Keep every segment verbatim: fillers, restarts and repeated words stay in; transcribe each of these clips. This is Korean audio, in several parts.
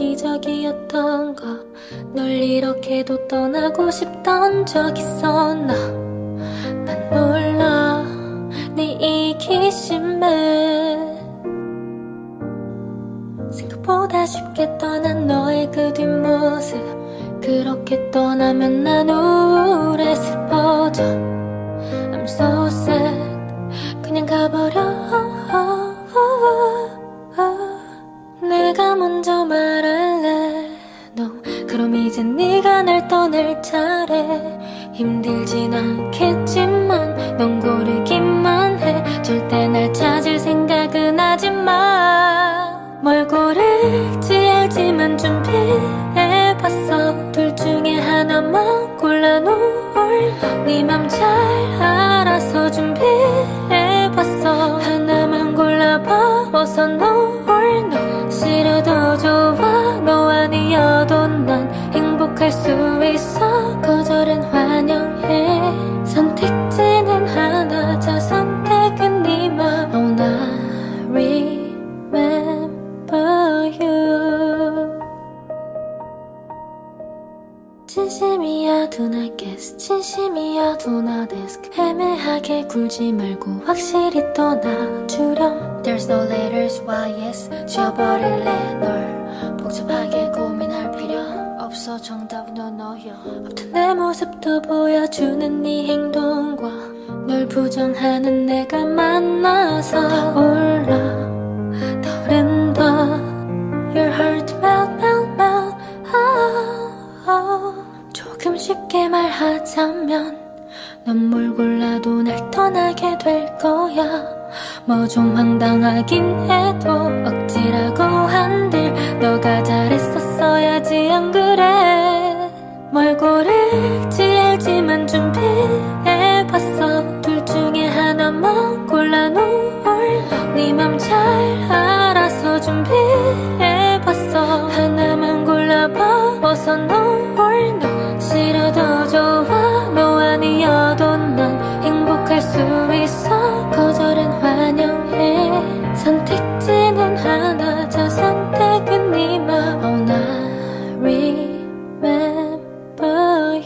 기적이었던가. 널 이렇게도 떠나고 싶던 적 있었나? 난 몰라 네 이기심에. 생각보다 쉽게 떠난 너의 그 뒷모습, 그렇게 떠나면 난 우울해 슬퍼져. I'm so sad. 그냥 가버려. 내가 먼저 말할래 No. 그럼 이젠 네가 날 떠날 차례. 힘들진 않겠지만 넌 고르기만 해. 절대 날 찾을 생각은 하지마. 뭘 고를지 알지만 준비해봤어. 둘 중에 하나만 골라 No or No. 네 맘 잘 알아서 준비해봤어. 하나만 골라봐 어서 No or No. 싫어도 좋아 너 아니어도 난 행복할 수 있어. 거절은 환영해. 선택지는 하나, 자 선택은 네 맘. Oh, I remember you. 진심이야 do not guess. 진심이야 do not ask. 애매하게 굴지 말고 확실히 떠나주렴. There's no letters why yes. 지워버릴래 널. 복잡하게 고민할 필요 없어. 정답 너 너여. 없던 내 모습도 보여주는 네 행동과 널 부정하는 내가 만나서 올라 떠오른다. Your heart melt melt melt. Oh, oh. 조금 쉽게 말하자면 넌 뭘 골라도 날 떠나게 될 거야. 뭐 좀 황당하긴 해도 억지라고 한들 너가 잘했었어야지 안 그래. 뭘 고를지 알지만 준비해봤어. 둘 중에 하나만 골라 No or No. 네 맘 잘 알아서 준비해봤어. 하나만 골라봐 어서 No or No. 싫어도 좋아 너 아니어도 난 행복할 수 있어. 거절은 환영해. 선택지는 하나, 자 선택은 네 맘. Oh, I remember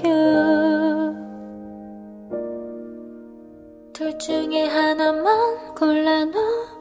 you. 둘 중에 하나만 골라 너